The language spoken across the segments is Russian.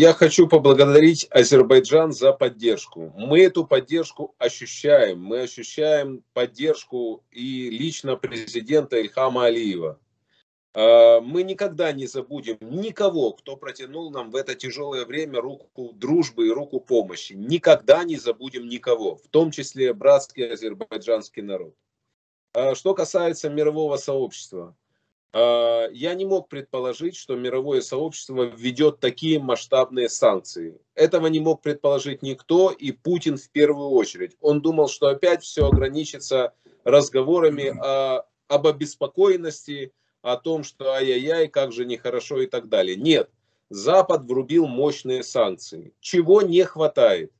Я хочу поблагодарить Азербайджан за поддержку. Мы эту поддержку ощущаем. Мы ощущаем поддержку и лично президента Ильхама Алиева. Мы никогда не забудем никого, кто протянул нам в это тяжелое время руку дружбы и руку помощи. Никогда не забудем никого, в том числе братский азербайджанский народ. Что касается мирового сообщества, я не мог предположить, что мировое сообщество введет такие масштабные санкции. Этого не мог предположить никто, и Путин в первую очередь. Он думал, что опять все ограничится разговорами об обеспокоенности, о том, что ай-яй-яй, как же нехорошо и так далее. Нет, Запад врубил мощные санкции. Чего не хватает?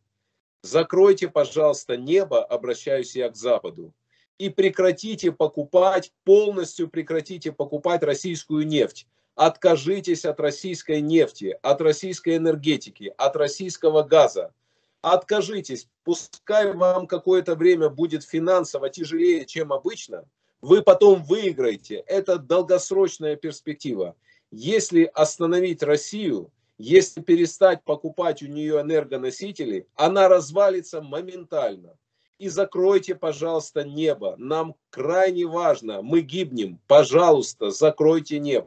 Закройте, пожалуйста, небо, обращаюсь я к Западу. И прекратите покупать, полностью прекратите покупать российскую нефть. Откажитесь от российской нефти, от российской энергетики, от российского газа. Откажитесь. Пускай вам какое-то время будет финансово тяжелее, чем обычно. Вы потом выиграете. Это долгосрочная перспектива. Если остановить Россию, если перестать покупать у нее энергоносители, она развалится моментально. И закройте, пожалуйста, небо. Нам крайне важно. Мы гибнем. Пожалуйста, закройте небо.